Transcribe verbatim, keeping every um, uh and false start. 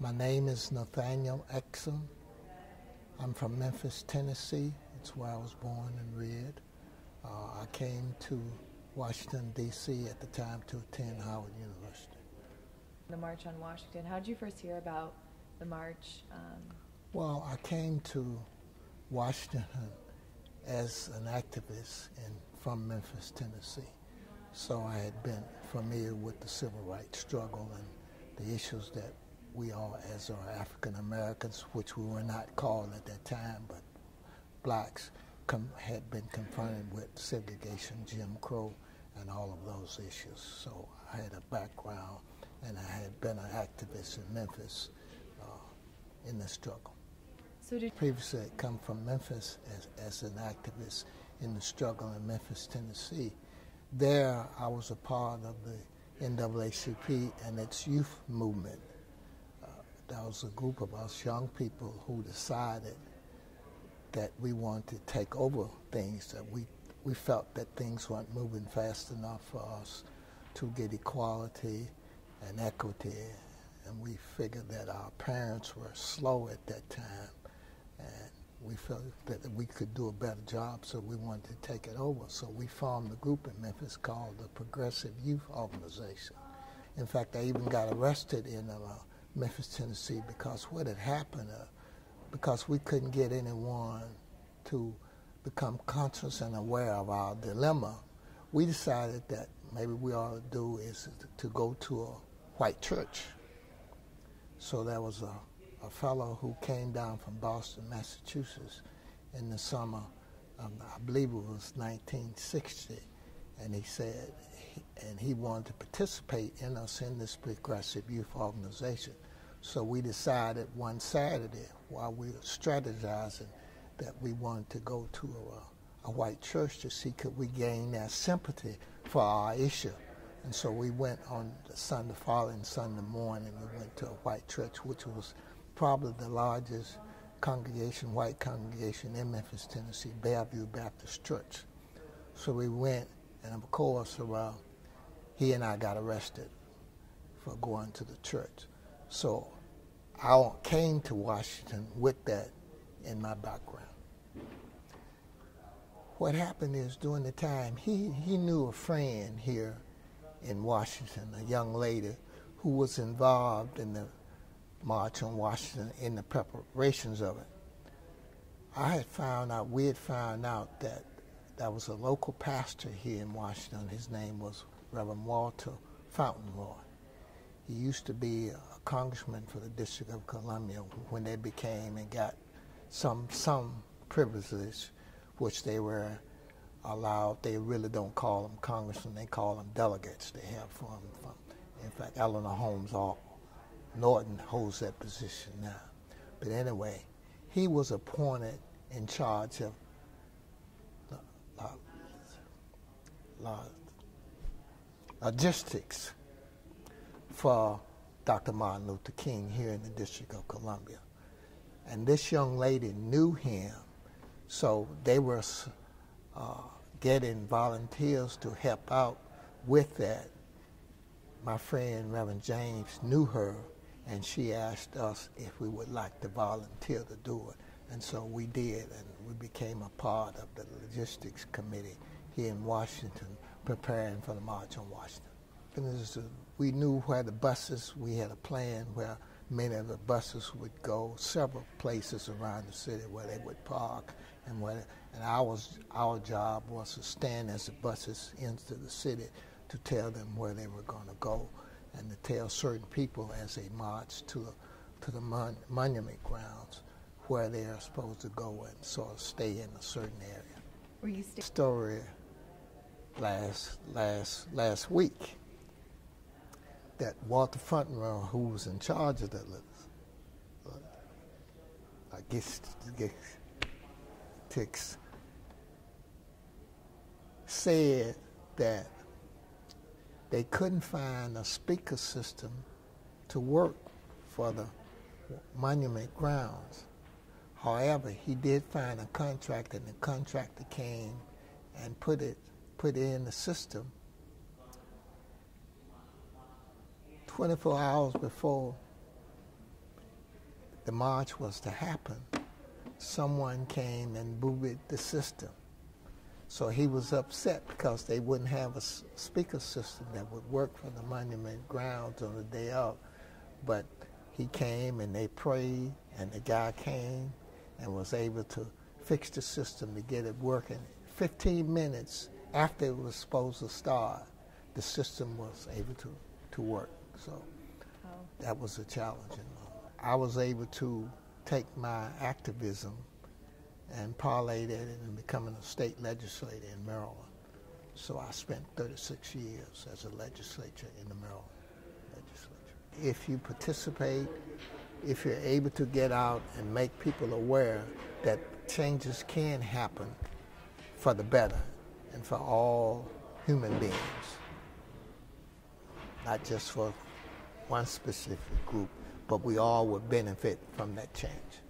My name is Nathaniel Exum. I'm from Memphis, Tennessee. It's where I was born and reared. Uh, I came to Washington, D C at the time to attend Howard University. The March on Washington, how did you first hear about the march? Um... Well, I came to Washington as an activist in, from Memphis, Tennessee. So I had been familiar with the civil rights struggle and the issues that we all, as our African Americans, which we were not called at that time, but blacks, com had been confronted with segregation, Jim Crow, and all of those issues. So I had a background, and I had been an activist in Memphis uh, in the struggle. So did previously I'd come from Memphis as, as an activist in the struggle in Memphis, Tennessee. There, I was a part of the N double A C P and its youth movement. Uh, that was a group of us young people who decided that we wanted to take over things, that we, we felt that things weren't moving fast enough for us to get equality and equity. And we figured that our parents were slow at that time, and we felt that we could do a better job, so we wanted to take it over. So we formed a group in Memphis called the Progressive Youth Organization. In fact, I even got arrested in uh, Memphis, Tennessee, because what had happened, uh, because we couldn't get anyone to become conscious and aware of our dilemma, we decided that maybe we ought to do is to go to a white church. So there was a a fellow who came down from Boston, Massachusetts in the summer, um, I believe it was nineteen sixty, and he said, he, and he wanted to participate in us in this progressive youth organization. So we decided one Saturday while we were strategizing that we wanted to go to a, a white church to see could we gain their sympathy for our issue. And so we went on the Sunday, following Sunday morning, we went to a white church, which was probably the largest congregation, white congregation in Memphis, Tennessee, Bellevue Baptist Church. So we went, and of course, well, he and I got arrested for going to the church. So I came to Washington with that in my background. What happened is during the time, he, he knew a friend here in Washington, a young lady who was involved in the March on Washington in the preparations of it. I had found out, we had found out that there was a local pastor here in Washington. His name was Reverend Walter Fauntroy. He used to be a congressman for the District of Columbia when they became and got some, some privileges, which they were allowed. They really don't call them congressmen, they call them delegates. They have from, from in fact, Eleanor Holmes Norton holds that position now. But anyway, he was appointed in charge of logistics for Doctor Martin Luther King here in the District of Columbia. And this young lady knew him, so they were uh, getting volunteers to help out with that. My friend, Reverend James, knew her, and she asked us if we would like to volunteer to do it. And so we did, and we became a part of the logistics committee here in Washington, preparing for the March on Washington. And was, uh, we knew where the buses, we had a plan where many of the buses would go, several places around the city where they would park, and, where, and ours, our job was to stand as the buses into the city to tell them where they were going to go, and to tell certain people as they marched to, to the mon monument grounds where they are supposed to go and sort of stay in a certain area. Were you st Story last, last, last week that Walter Fauntroy, who was in charge of that, I guess, ticks, said that they couldn't find a speaker system to work for the monument grounds. However, he did find a contractor, and the contractor came and put it put in the system twenty-four hours before the march was to happen, someone came and booted the system. So he was upset because they wouldn't have a speaker system that would work from the monument grounds on the day of. But he came and they prayed, and the guy came and was able to fix the system to get it working. fifteen minutes after it was supposed to start, the system was able to, to work. So oh. that was a challenging moment. I was able to take my activism and parlayed it into becoming a state legislator in Maryland. So I spent thirty-six years as a legislator in the Maryland legislature. If you participate, if you're able to get out and make people aware that changes can happen for the better and for all human beings, not just for one specific group, but we all would benefit from that change.